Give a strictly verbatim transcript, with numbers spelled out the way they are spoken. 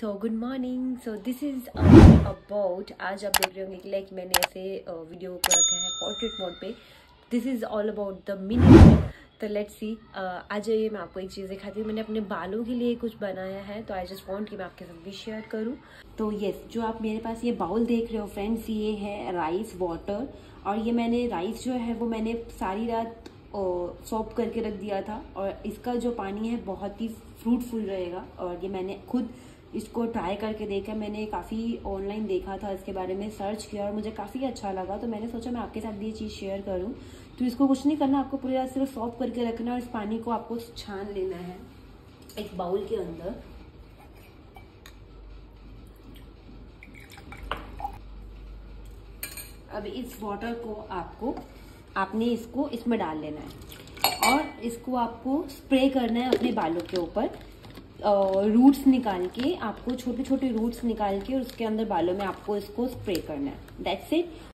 So good morning. So this is about, आज आप देख रहे होंगे कि लाइक मैंने ऐसे वीडियो को रखा है पोर्ट्रेट मोड पे। This is all about the minimal. तो लेट्स सी, आज ये मैं आपको एक चीज़ दिखाती हूँ। मैंने अपने बालों के लिए कुछ बनाया है, तो आई जस्ट वांट कि मैं आपके साथ भी शेयर करूँ। तो येस, जो आप मेरे पास ये बाउल देख रहे हो फ्रेंड्स, ये है राइस वाटर। और ये मैंने राइस जो है वो मैंने सारी रात सोप करके रख दिया था, और इसका जो पानी है बहुत ही फ्रूटफुल रहेगा। और ये मैंने खुद इसको ट्राई करके देखा, मैंने काफ़ी ऑनलाइन देखा था, इसके बारे में सर्च किया और मुझे काफ़ी अच्छा लगा, तो मैंने सोचा मैं आपके साथ भी ये चीज़ शेयर करूं। तो इसको कुछ नहीं करना, आपको पूरी रात सिर्फ सॉप करके रखना और इस पानी को आपको छान लेना है एक बाउल के अंदर। अब इस वाटर को आपको आपने इसको इसमें डाल लेना है और इसको आपको स्प्रे करना है अपने बालों के ऊपर। रूट्स निकाल के, आपको छोटे छोटे रूट्स निकाल के और उसके अंदर बालों में आपको इसको स्प्रे करना है। That's it.